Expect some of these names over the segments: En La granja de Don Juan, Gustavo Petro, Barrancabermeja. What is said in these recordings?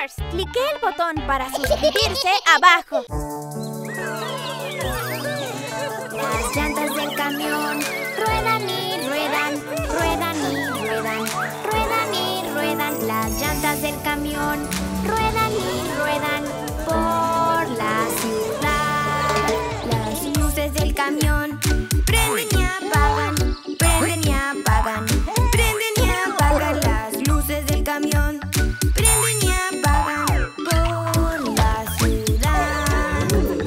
Stars. Clique el botón para suscribirse abajo. Las llantas del camión ruedan y ruedan, ruedan y ruedan, ruedan y ruedan. Las llantas del camión ruedan y ruedan por la ciudad. Las luces del camión prenden y apagan, prenden y apagan, prenden y apagan. Las luces del camión prenden y apagan por la ciudad.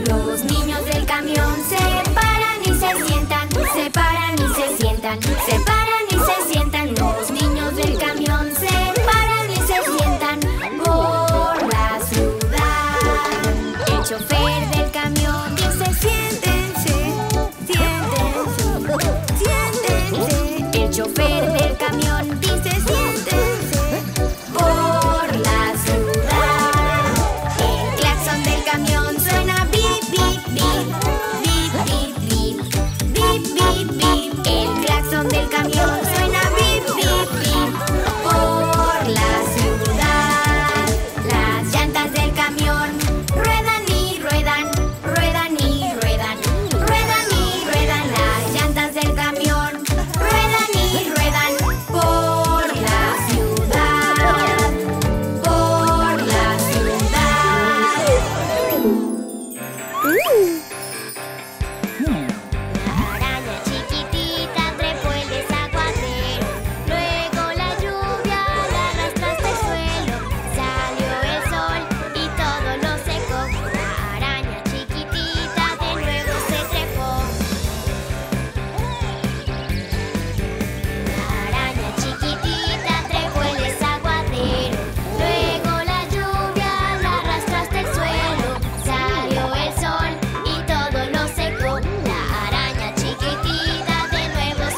Los niños del camión se paran y se sientan, se paran y se sientan, se paran y se sientan. Los niños del camión se paran y se sientan por la ciudad. El chofer del camión dice: siéntense, siéntense, siéntense. El chofer del camión dice: siéntense por la ciudad. El claxon del camión suena: bip, bip, bip, bip, bip, bip, bip, bip, bip. El claxon del camión suena: bip, bip, bip, por la ciudad. Las llantas del camión ruedan y ruedan, ruedan y ruedan, ruedan y ruedan. Las llantas del camión ruedan y ruedan por la ciudad, por la ciudad. La araña chiquitita trepó el desaguadero, luego la lluvia la arrastró hasta el suelo. Salió el sol y todo lo secó. La araña chiquitita de nuevo se trepó. La araña chiquitita trepó el desaguadero, luego la lluvia la arrastró hasta el suelo. Salió el sol y todo lo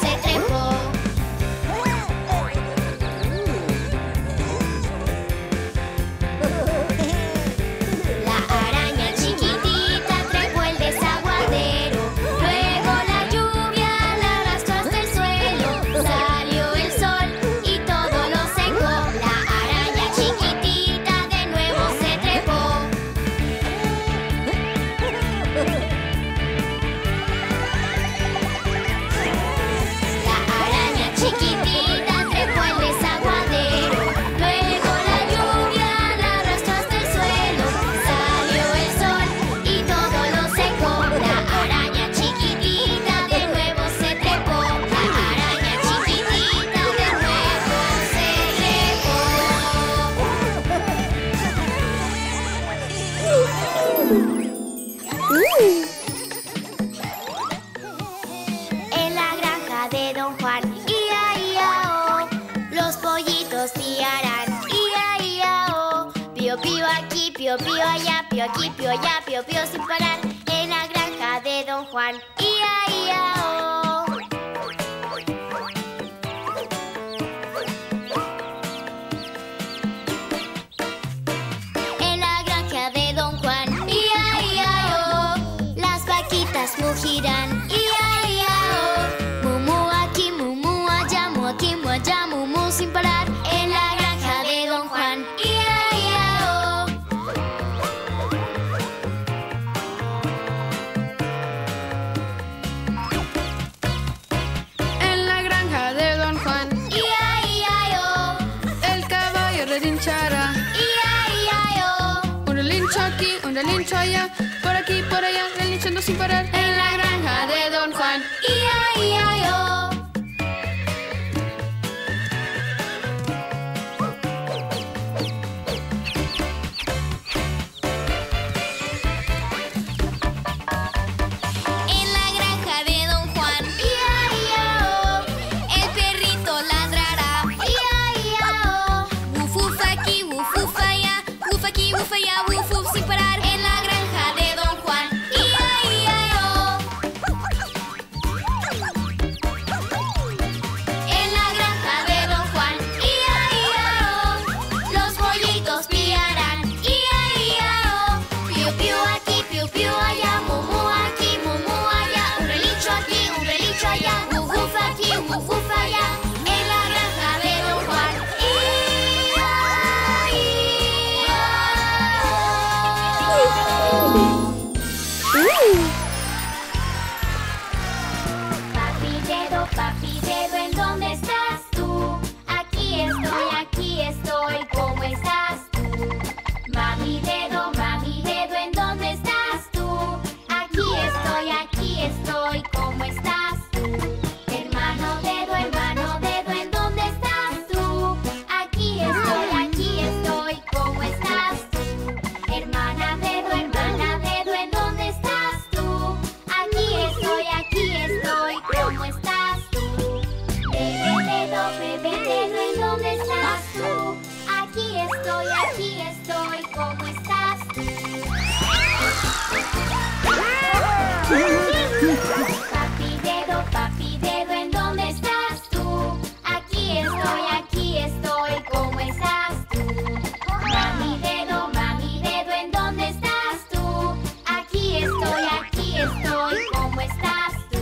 secó. La araña chiquitita de nuevo se trepó. La araña chiquitita trepó el desaguadero, luego la lluvia la arrastró hasta el suelo. Salió el sol y todo lo secó. La araña chiquitita de nuevo se trepó. La araña chiquitita trepó el desaguadero, luego la lluvia la arrastró hasta el suelo. Salió el sol y todo lo secó. La araña chiquitita de nuevo se trepó. La araña chiquitita de nuevo se trepó. En la granja de Don Juan, ia, ia, o, los pollitos piarán, ia, ia, o. Pío, pío aquí, pío, pío allá, pío aquí, pío allá, pío, pío sin parar. En la granja de Don Juan, ia, ia, o. En la granja de Don Juan, ia, ia, o, las vaquitas mugirán, ia, ia, o. Mumu aquí, mumu allá, mu aquí, mu allá, mumu sin parar. En la granja de Don Juan, ia, ia, o. En la granja de Don Juan, Ia, ia, o, el caballo relinchará. ia, ia, o. Un relincho aquí, un relincho allá, por aquí, por allá, relinchando sin parar. En la granja de Don Juan, Ia, ia, o. En la granja de Don Juan, ia, ia, o, el perrito ladrará, ia, ia, o. Wufuf aquí, wufuf allá, wuf aquí, wuf allá, wufuf sin parar. En la granja de Don Juan, ia, ia, o. En la granja de Don Juan, ia, ia, o, los pollitos piarán, ia, ia, o. Piu, piu aquí, piu, piu allá, mumu aquí, mumu allá, un relincho aquí, un relincho allá, wufuf aquí, wufuf allá. En la granja de Don Juan, ia, ia, o. estoy, aquí estoy, ¿cómo estás? Papi dedo, ¿en dónde estás tú? Aquí estoy, ¿cómo estás tú? Mami dedo, ¿en dónde estás tú? Aquí estoy, ¿cómo estás tú?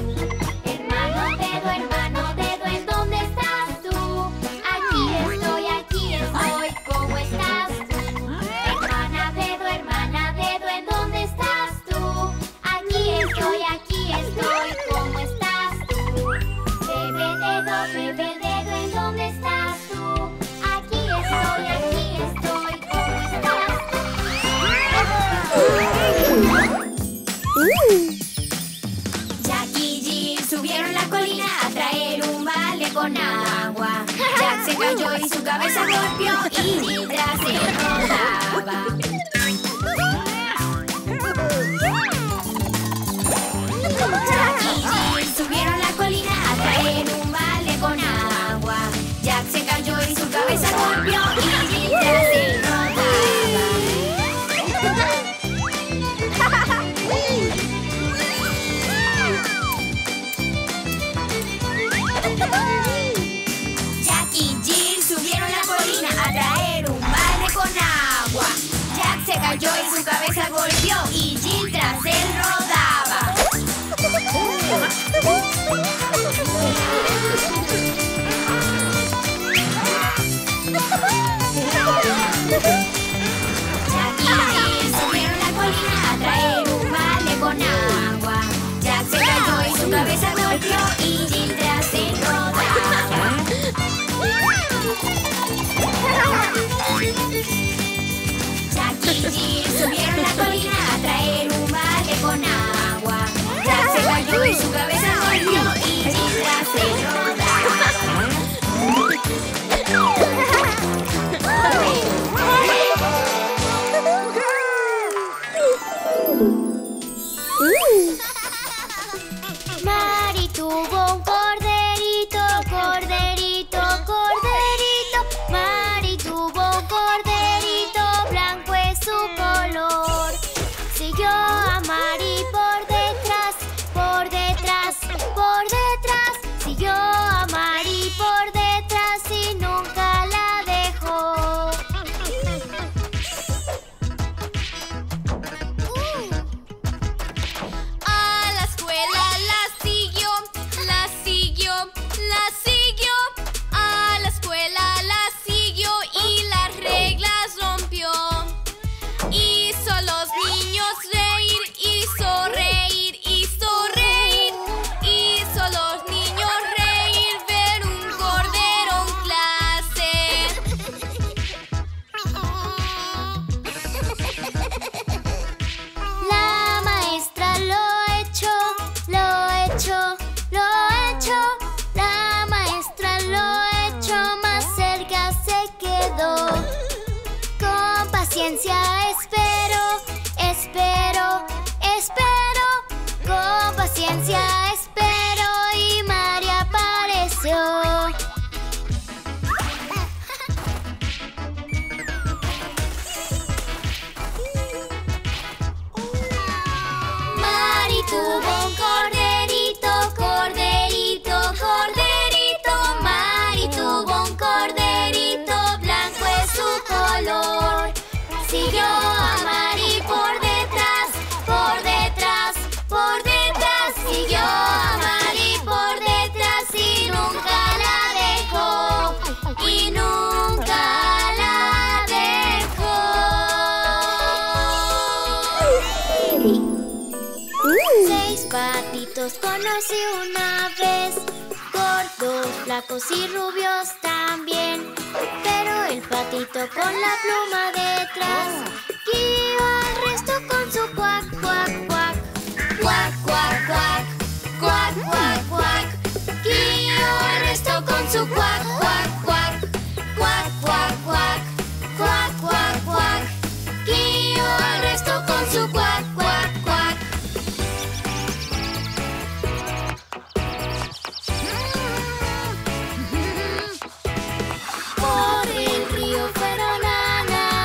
Hermano dedo, ¿en dónde estás tú? Aquí estoy, ¿cómo estás tú? Hermana dedo, ¿en dónde estás tú? Aquí estoy, ¿cómo estás? Bebé dedo, ¿en dónde estás tú? Aquí estoy, ¿cómo estás? Jack y Jill subieron la colina a traer un balde con agua. Jack se cayó y su cabeza golpeó y Jill se rodaba. Jack y Jill subieron la colina a traer un con agua. Jack se cayó y su cabeza golpeó y Jill se rodaba. Jack y Jill subieron la colina a traer un balde con agua. Jack se cayó y su cabeza golpeó y Jill se rodaba. Jack y Jill subieron la colina a traer un balde con agua. Jack se cayó y su cabeza golpeó y Jill se rodaba. Jack y Jill subieron la colina a traer un balde con agua. Jack se cayó y su cabeza golpeó y Jill se rodaba. Mari tuvo un corderito, corderito, corderito. Mari tuvo un corderito, blanco es su color. Siguió a Mari por detrás, por detrás, por detrás. Siguió a Mari por detrás y nunca la dejó. Conocí una vez gordos, flacos y rubios también, pero el patito con la pluma detrás guió al resto con su cuac, cuac, cuac, cuac, cuac, cuac, cuac, cuac, cuac, guió al resto con su cuac, cuac, cuac, cuac, cuac, cuac, cuac, cuac, cuac, guió al resto con su cuac, cuac, cuac. Por el río fueron a nadar.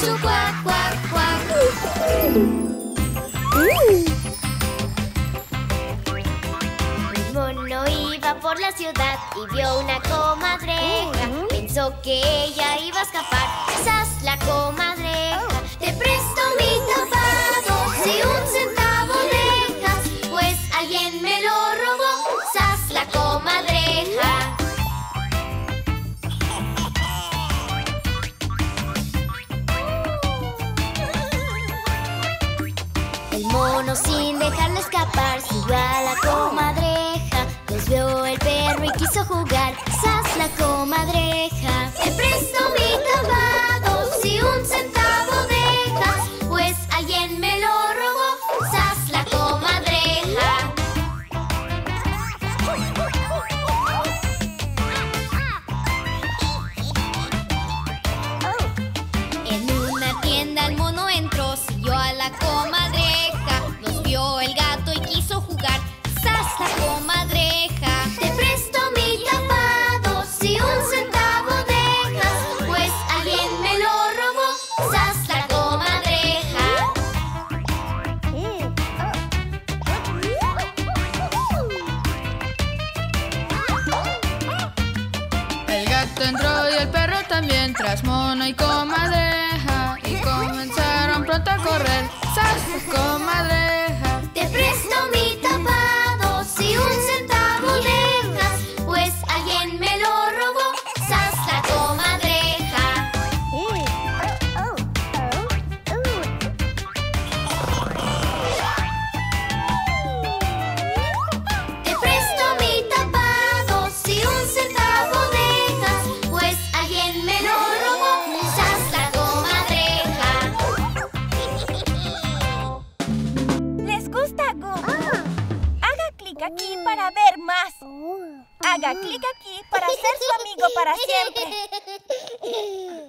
su cuac, cuac, cuac. El mono iba por la ciudad y vio una comadreja. Pensó que ella iba a escapar. ¡Sas la comadreja! ¡Te presto mi tapado! ¡Si un centavo dejas! ¡Pues alguien me lo robó! ¡Sas la comadreja! Mono sin dejarlo escapar siguió a la comadreja. Los vio el perro y quiso jugar. ¡Sas la comadreja! ¡Te presto mi tapado! ¡Si un centavo dejas! ¡Pues alguien me lo robó! ¡Sas la comadreja! En una tienda el mono entró, siguió a la comadreja. El gato y quiso jugar. ¡Sas la comadreja! ¡Te presto mi tapado! ¡Si un centavo dejas! ¡Pues alguien me lo robó! ¡Sas la comadreja! El gato entró y el perro también, tras mono y comadreja, y comenzaron pronto a correr. ¡Sas la comadreja! Haga clic aquí para ser su amigo para siempre.